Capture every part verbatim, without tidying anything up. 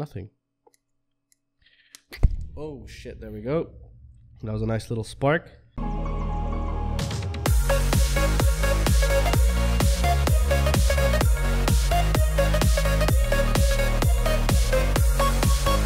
nothing. Oh shit, there we go. That was a nice little spark.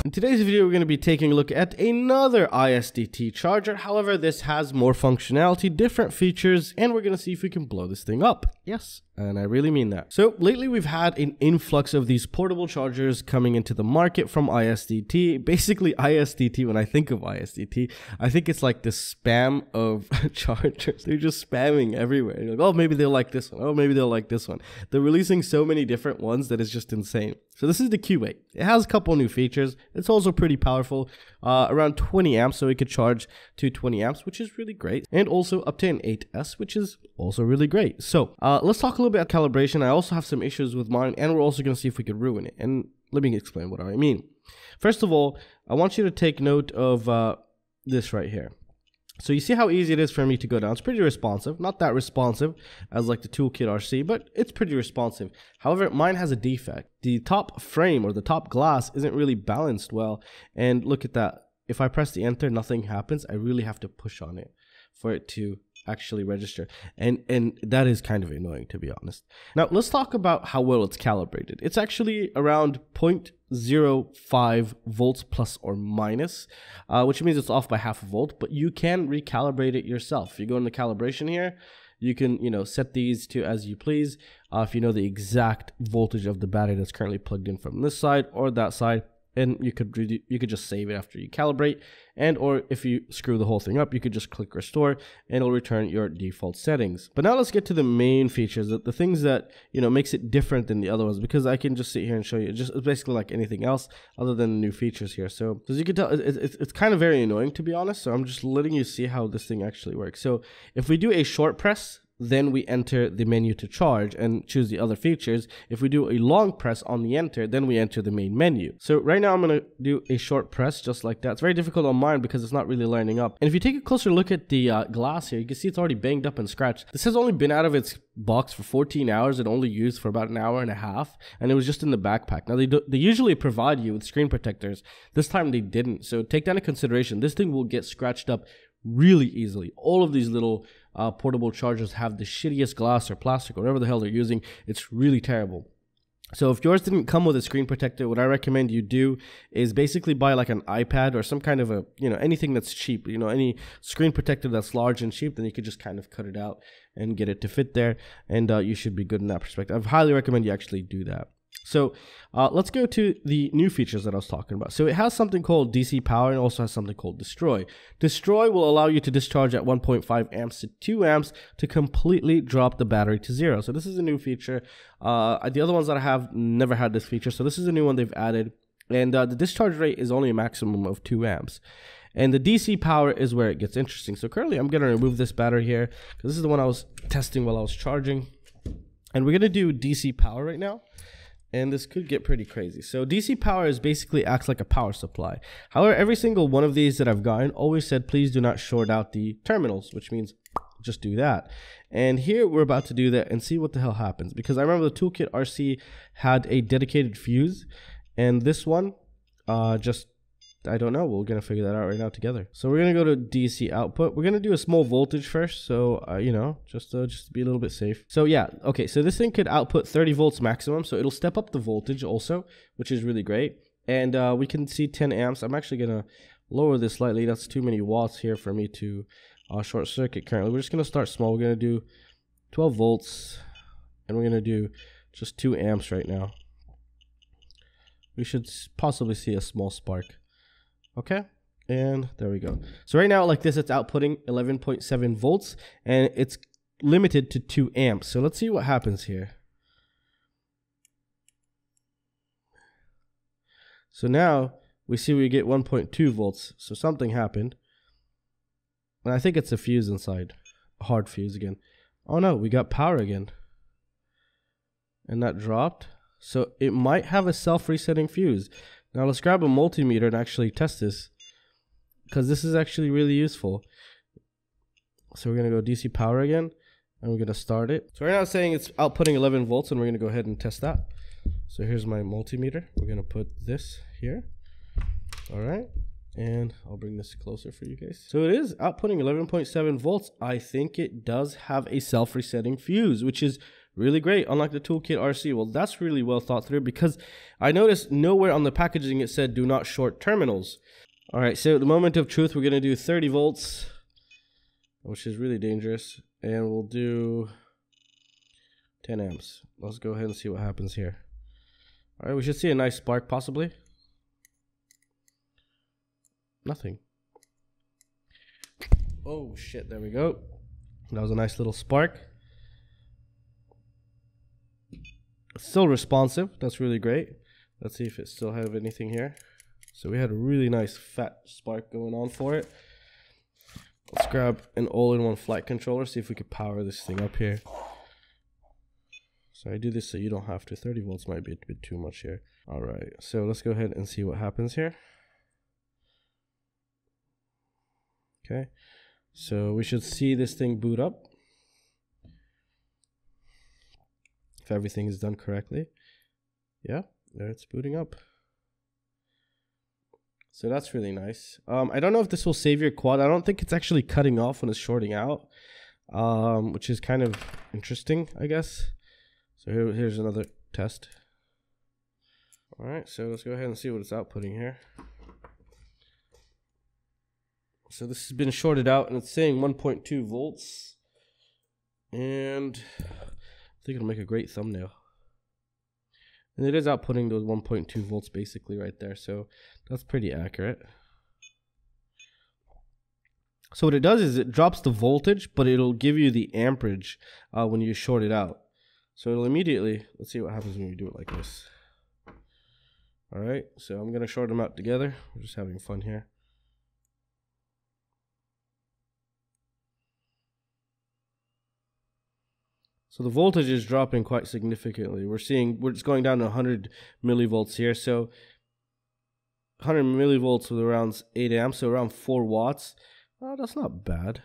In today's video, we're going to be taking a look at another I S D T charger. However, this has more functionality, different features, and we're going to see if we can blow this thing up. Yes, and I really mean that. So lately, we've had an influx of these portable chargers coming into the market from I S D T. Basically, I S D T, when I think of I S D T, I think it's like the spam of chargers. They're just spamming everywhere. You're like, oh, maybe they'll like this one. Oh, maybe they'll like this one. They're releasing so many different ones that it's just insane. So this is the Q eight. It has a couple new features. It's also pretty powerful, uh, around twenty amps, so it could charge to twenty amps, which is really great, and also up to an eight S, which is also really great. So uh, let's talk a little bit about calibration. I also have some issues with mine, and we're also going to see if we could ruin it. And let me explain what I mean. First of all, I want you to take note of uh, this right here. So you see how easy it is for me to go down. It's pretty responsive, not that responsive as like the ToolKit R C, but it's pretty responsive. However, mine has a defect. The top frame or the top glass isn't really balanced well. And look at that. If I press the enter, nothing happens. I really have to push on it for it to actually register. And, and that is kind of annoying, to be honest. Now, let's talk about how well it's calibrated. It's actually around zero point zero five volts plus or minus, uh, which means it's off by half a volt, but you can recalibrate it yourself. If you go into calibration here, you can, you know, set these to as you please. Uh, if you know the exact voltage of the battery that's currently plugged in from this side or that side, and you could you could just save it after you calibrate, and or if you screw the whole thing up, you could just click restore and it'll return your default settings. But now let's get to the main features, the, the things that, you know, makes it different than the other ones, because I can just sit here and show you. It's just it's basically like anything else other than new features here. So as you can tell, it, it, it's kind of very annoying, to be honest. So I'm just letting you see how this thing actually works. So if we do a short press, then we enter the menu to charge and choose the other features. If we do a long press on the enter, then we enter the main menu. So right now I'm going to do a short press just like that. It's very difficult on mine because it's not really lining up. And if you take a closer look at the uh, glass here, you can see it's already banged up and scratched. This has only been out of its box for fourteen hours and only used for about an hour and a half, and it was just in the backpack. Now they do, they usually provide you with screen protectors. This time they didn't. So take that into consideration. This thing will get scratched up really easily. All of these little uh, portable chargers have the shittiest glass or plastic or whatever the hell they're using. It's really terrible. So if yours didn't come with a screen protector, what I recommend you do is basically buy like an iPad or some kind of a, you know, anything that's cheap, you know, any screen protector that's large and cheap, then you could just kind of cut it out and get it to fit there. And uh, you should be good in that perspective. I highly recommend you actually do that. So uh, let's go to the new features that I was talking about. So it has something called D C power and also has something called destroy. Destroy will allow you to discharge at one point five amps to two amps to completely drop the battery to zero. So this is a new feature. Uh, the other ones that I have never had this feature. So this is a new one they've added. And uh, the discharge rate is only a maximum of two amps. And the D C power is where it gets interesting. So currently I'm going to remove this battery here because this is the one I was testing while I was charging. And we're going to do D C power right now. And this could get pretty crazy. So D C power is basically acts like a power supply. However, every single one of these that I've gotten always said, please do not short out the terminals, which means just do that. And here we're about to do that and see what the hell happens. Because I remember the ToolKit R C had a dedicated fuse. And this one, uh, just, I don't know. We're going to figure that out right now together. So we're going to go to D C output. We're going to do a small voltage first. So, uh, you know, just to, just to be a little bit safe. So yeah. Okay. So this thing could output thirty volts maximum. So it'll step up the voltage also, which is really great. And uh, we can see ten amps. I'm actually going to lower this slightly. That's too many watts here for me to uh, short circuit currently. We're just going to start small. We're going to do twelve volts and we're going to do just two amps right now. We should possibly see a small spark. Okay, and there we go. So right now, like this, it's outputting eleven point seven volts, and it's limited to two amps. So let's see what happens here. So now we see we get one point two volts. So something happened. And I think it's a fuse inside. A hard fuse again. Oh no, we got power again. And that dropped. So it might have a self-resetting fuse. Now let's grab a multimeter and actually test this, because this is actually really useful. So we're going to go D C power again, and we're going to start it. So right now it's saying it's outputting eleven volts, and we're going to go ahead and test that. So here's my multimeter. We're gonna put this here. All right, and I'll bring this closer for you guys. So it is outputting eleven point seven volts. I think it does have a self-resetting fuse, which is really great, unlike the ToolKit R C. Well, that's really well thought through, because I noticed nowhere on the packaging it said do not short terminals. All right, so at the moment of truth, we're gonna do thirty volts, which is really dangerous, and we'll do ten amps. Let's go ahead and see what happens here. All right, we should see a nice spark possibly. Nothing. Oh shit, there we go. That was a nice little spark. Still responsive, that's really great. Let's see if it still have anything here. So we had a really nice fat spark going on for it. Let's grab an all-in-one flight controller, see if we could power this thing up here. So I do this so you don't have to. thirty volts might be a bit too much here. All right, so let's go ahead and see what happens here. Okay, so we should see this thing boot up if everything is done correctly. Yeah, there it's booting up. So that's really nice. Um, I don't know if this will save your quad. I don't think it's actually cutting off when it's shorting out, um, which is kind of interesting, I guess. So here, here's another test. All right, so let's go ahead and see what it's outputting here. So this has been shorted out and it's saying one point two volts, and I think it'll make a great thumbnail. And it is outputting those one point two volts basically right there, so that's pretty accurate. So what it does is it drops the voltage, but it'll give you the amperage uh, when you short it out. So it'll immediately, let's see what happens when you do it like this. All right, so I'm gonna short them out together. We're just having fun here. So the voltage is dropping quite significantly. We're seeing, we're just going down to one hundred millivolts here. So one hundred millivolts with around eight amps, so around four watts. Oh, that's not bad.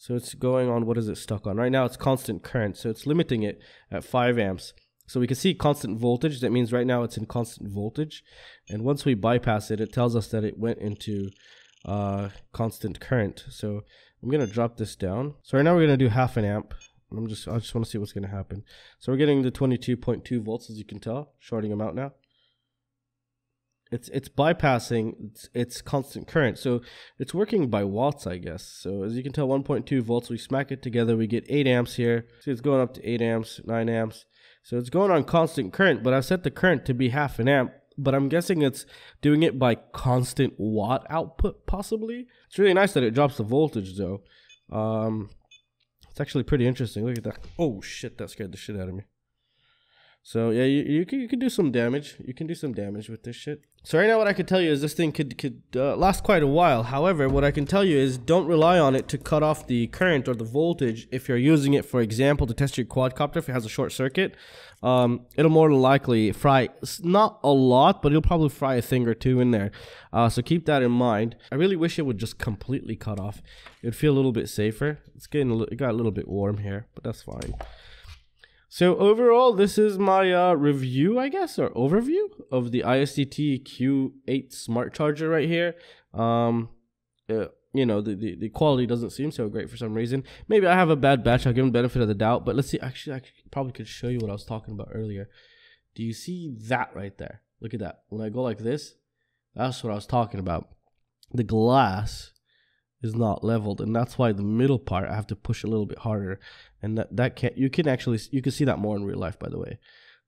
So it's going on, what is it stuck on? Right now it's constant current, so it's limiting it at five amps. So we can see constant voltage. That means right now it's in constant voltage. And once we bypass it, it tells us that it went into uh, constant current. So I'm gonna drop this down. So right now we're gonna do half an amp. I'm just, I just want to see what's gonna happen. So we're getting the twenty-two point two volts, as you can tell, shorting them out now. It's it's bypassing its, its constant current, so it's working by watts, I guess. So as you can tell, one point two volts. We smack it together, we get eight amps here. So it's going up to eight amps, nine amps. So it's going on constant current, but I've set the current to be half an amp. But I'm guessing it's doing it by constant watt output, possibly. It's really nice that it drops the voltage, though. Um, it's actually pretty interesting. Look at that. Oh, shit, that scared the shit out of me. So, yeah, you, you, can, you can do some damage. You can do some damage with this shit. So right now what I can tell you is this thing could, could uh, last quite a while. However, what I can tell you is don't rely on it to cut off the current or the voltage if you're using it, for example, to test your quadcopter if it has a short circuit. Um, it'll more than likely fry, not a lot, but it'll probably fry a thing or two in there. Uh, so keep that in mind. I really wish it would just completely cut off. It would feel a little bit safer. It's getting, it got a little bit warm here, but that's fine. So overall, this is my uh, review, I guess, or overview of the I S D T Q eight smart charger right here. Um, uh, you know, the, the, the quality doesn't seem so great for some reason. Maybe I have a bad batch. I'll give them the benefit of the doubt. But let's see. Actually, I probably could show you what I was talking about earlier. Do you see that right there? Look at that. When I go like this, that's what I was talking about. The glass is not leveled, and that's why the middle part I have to push a little bit harder, and that that can't, you can actually, you can see that more in real life, by the way.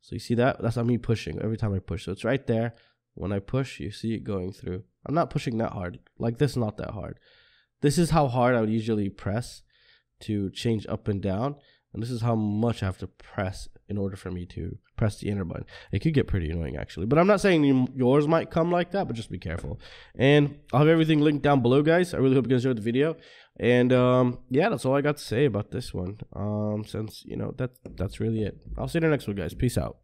So you see that, that's not me pushing every time I push, so it's right there. When I push, you see it going through. I'm not pushing that hard, like this, not that hard. This is how hard I would usually press to change up and down, and this is how much I have to press in order for me to press the enter button. It could get pretty annoying, actually. But I'm not saying yours might come like that, but just be careful. And I'll have everything linked down below, guys. I really hope you guys enjoyed the video. And um, yeah, that's all I got to say about this one. Um, since, you know, that, that's really it. I'll see you in the next one, guys. Peace out.